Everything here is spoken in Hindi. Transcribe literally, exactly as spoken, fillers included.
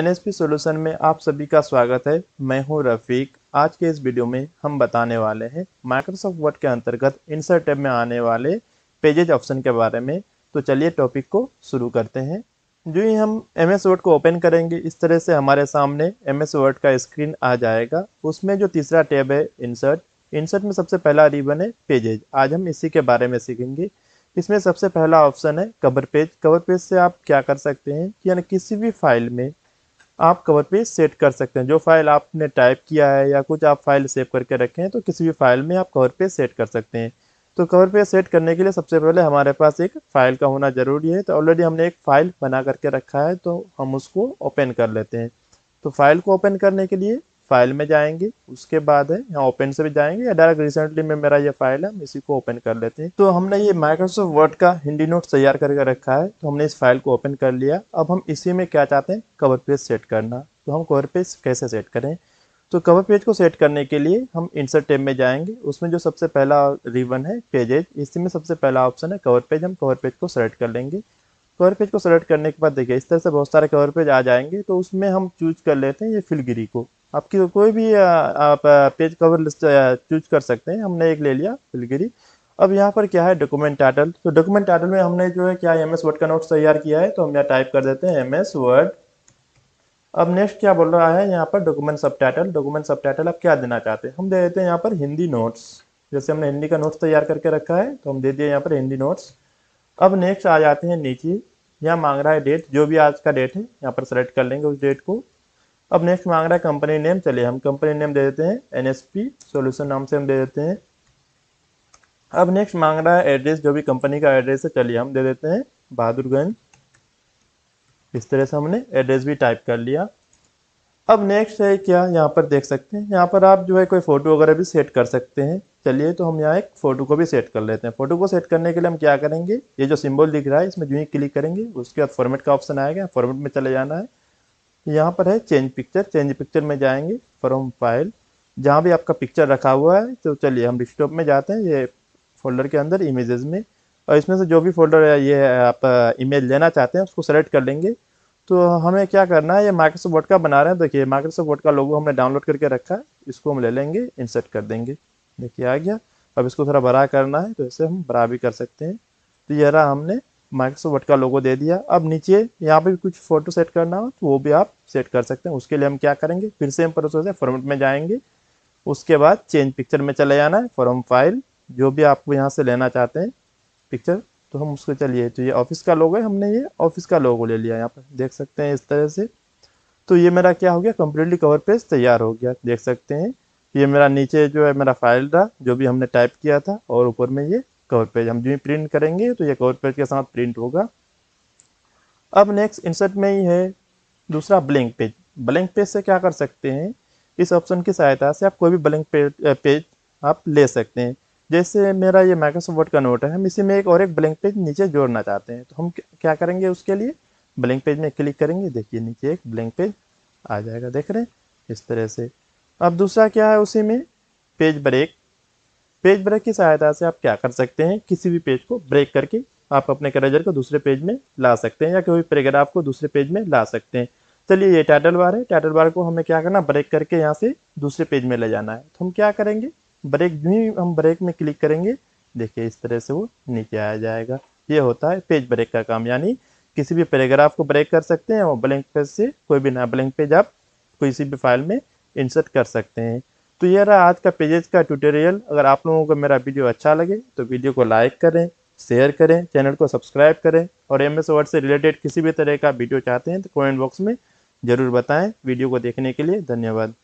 एन एस पी सोल्यूशन में आप सभी का स्वागत है। मैं हूं रफीक। आज के इस वीडियो में हम बताने वाले हैं माइक्रोसॉफ्ट वर्ड के अंतर्गत इंसर्ट टैब में आने वाले पेजेज ऑप्शन के बारे में। तो चलिए टॉपिक को शुरू करते हैं। जो ही हम एम एस वर्ड को ओपन करेंगे, इस तरह से हमारे सामने एम एस वर्ड का स्क्रीन आ जाएगा। उसमें जो तीसरा टैब है इंसर्ट, इंसर्ट में सबसे पहला रिबन है पेजेज। आज हम इसी के बारे में सीखेंगे। इसमें सबसे पहला ऑप्शन है कवर पेज। कवर पेज से आप क्या कर सकते हैं कि यानी किसी भी फाइल में आप कवर पेज सेट कर सकते हैं। जो फाइल आपने टाइप किया है या कुछ आप फाइल सेव करके रखें, तो किसी भी फाइल में आप कवर पेज सेट कर सकते हैं। तो कवर पेज सेट करने के लिए सबसे पहले हमारे पास एक फ़ाइल का होना ज़रूरी है। तो ऑलरेडी हमने एक फ़ाइल बना करके रखा है, तो हम उसको ओपन कर लेते हैं। तो फाइल को ओपन करने के लिए फाइल में जाएंगे, उसके बाद है यहाँ ओपन से भी जाएंगे या डायरेक्ट रिसेंटली में मेरा ये फाइल है, हम इसी को ओपन कर लेते हैं। तो हमने ये माइक्रोसॉफ्ट वर्ड का हिंदी नोट तैयार करके रखा है, तो हमने इस फाइल को ओपन कर लिया। अब हम इसी में क्या चाहते हैं, कवर पेज सेट करना। तो हम कवर पेज कैसे सेट करें, तो कवर पेज को सेट करने के लिए हम इंसर्ट टैब में जाएंगे। उसमें जो सबसे पहला रिबन है पेजेज, इसी में सबसे पहला ऑप्शन है कवर पेज। हम कवर पेज को सेलेक्ट कर लेंगे। कवर पेज को सेलेक्ट करने के बाद देखिए इस तरह से बहुत सारे कवर पेज आ जाएंगे। तो उसमें हम चूज कर लेते हैं ये फिलगिरी को। आपकी तो कोई भी आप पेज कवर लिस्ट चूज कर सकते हैं। हमने एक ले लिया फिलगिरी। अब यहाँ पर क्या है डॉक्यूमेंट टाइटल। तो डॉक्यूमेंट टाइटल में हमने जो है क्या एम एस वर्ड का नोट्स तैयार किया है, तो हम यहाँ टाइप कर देते हैं एम एस वर्ड। अब नेक्स्ट क्या बोल रहा है यहाँ पर डॉक्यूमेंट सब टाइटल। डॉक्यूमेंट सब टाइटल आप क्या देना चाहते हैं, हम दे देते हैं यहाँ पर हिंदी नोट्स। जैसे हमने हिंदी का नोट्स तैयार करके रखा है, तो हम दे दिए यहाँ पर हिंदी नोट्स। अब नेक्स्ट आ जाते हैं नीचे, यहाँ मांग रहा है डेट। जो भी आज का डेट है यहाँ पर सेलेक्ट कर लेंगे उस डेट को। अब नेक्स्ट मांग रहा है कंपनी नेम। चलिए हम कंपनी नेम दे देते हैं एन एस पी सॉल्यूशन नाम से हम दे देते हैं। अब नेक्स्ट मांग रहा है एड्रेस, जो भी कंपनी का एड्रेस है, चलिए हम दे देते हैं बहादुरगंज। इस तरह से हमने एड्रेस भी टाइप कर लिया। अब नेक्स्ट है क्या यहाँ पर देख सकते हैं, यहाँ पर आप जो है कोई फोटो वगैरह भी सेट कर सकते हैं। चलिए तो हम यहाँ एक फ़ोटो को भी सेट कर लेते हैं। फोटो को सेट करने के लिए हम क्या करेंगे, ये जो सिम्बल दिख रहा है इसमें जो ही क्लिक करेंगे, उसके बाद फॉर्मेट का ऑप्शन आएगा, फॉर्मेट में चले जाना है। यहाँ पर है चेंज पिक्चर। चेंज पिक्चर में जाएंगे फ्रॉम फाइल, जहाँ भी आपका पिक्चर रखा हुआ है। तो चलिए हम डिस्कटॉप में जाते हैं, ये फोल्डर के अंदर इमेजेस में, और इसमें से जो भी फोल्डर है ये आप इमेज लेना चाहते हैं उसको सेलेक्ट कर लेंगे। तो हमें क्या करना है, ये माइक्रोसॉफ्ट वर्ड का बना रहे हैं। देखिए माइक्रोसॉफ्ट वर्ड का लोगो हमने डाउनलोड करके रखा है, इसको हम ले लेंगे, इंसर्ट कर देंगे। देखिए आ गया। अब इसको थोड़ा बड़ा करना है, तो इसे हम बड़ा भी कर सकते हैं। तो यह रहा, हमने माइक्रोसॉफ्ट वर्ड का लोगो दे दिया। अब नीचे यहाँ पे भी कुछ फोटो सेट करना हो तो वो भी आप सेट कर सकते हैं। उसके लिए हम क्या करेंगे, फिर सेम प्रोसेस है, फॉर्मेट में जाएंगे, उसके बाद चेंज पिक्चर में चले जाना है, फ्रॉम फाइल, जो भी आपको यहाँ से लेना चाहते हैं पिक्चर, तो हम उसको, चलिए तो ये ऑफिस का लोगो है, हमने ये ऑफिस का लोगो ले लिया, यहाँ पर देख सकते हैं इस तरह से। तो ये मेरा क्या हो गया, कम्प्लीटली कवर पेज तैयार हो गया। देख सकते हैं ये मेरा नीचे जो है मेरा फाइल रहा जो भी हमने टाइप किया था, और ऊपर में ये कवर पेज। हम जो भी प्रिंट करेंगे तो ये कवर पेज के साथ प्रिंट होगा। अब नेक्स्ट इंसर्ट में ही है दूसरा ब्लैंक पेज। ब्लैंक पेज से क्या कर सकते हैं, इस ऑप्शन की सहायता से आप कोई भी ब्लैंक पेज पेज आप ले सकते हैं। जैसे मेरा ये माइक्रोसॉफ्ट वर्ड का नोट है, हम इसी में एक और एक ब्लैंक पेज नीचे जोड़ना चाहते हैं। तो हम क्या करेंगे, उसके लिए ब्लैंक पेज में क्लिक करेंगे। देखिए नीचे एक ब्लैंक पेज आ जाएगा, देख रहे हैं इस तरह से। अब दूसरा क्या है उसी में पेज ब्रेक। पेज ब्रेक की सहायता से आप क्या कर सकते हैं, किसी भी पेज को ब्रेक करके आप अपने कर्सर को दूसरे पेज में ला सकते हैं, या कोई पैराग्राफ को दूसरे पेज में ला सकते हैं। चलिए ये टाइटल बार है, टाइटल बार को हमें क्या करना, ब्रेक करके यहाँ से दूसरे पेज में ले जाना है। तो हम क्या करेंगे, ब्रेक भी हम ब्रेक में क्लिक करेंगे, देखिए इस तरह से वो नीचे आ जाएगा। ये होता है पेज ब्रेक का काम, यानी किसी भी पैराग्राफ को ब्रेक कर सकते हैं, और ब्लैंक पेज से कोई भी ना ब्लैंक पेज आप किसी भी फाइल में इंसर्ट कर सकते हैं। तो ये रहा आज का पेजेज का ट्यूटोरियल। अगर आप लोगों को मेरा वीडियो अच्छा लगे तो वीडियो को लाइक करें, शेयर करें, चैनल को सब्सक्राइब करें, और एम एस वर्ड से रिलेटेड किसी भी तरह का वीडियो चाहते हैं तो कमेंट बॉक्स में ज़रूर बताएं। वीडियो को देखने के लिए धन्यवाद।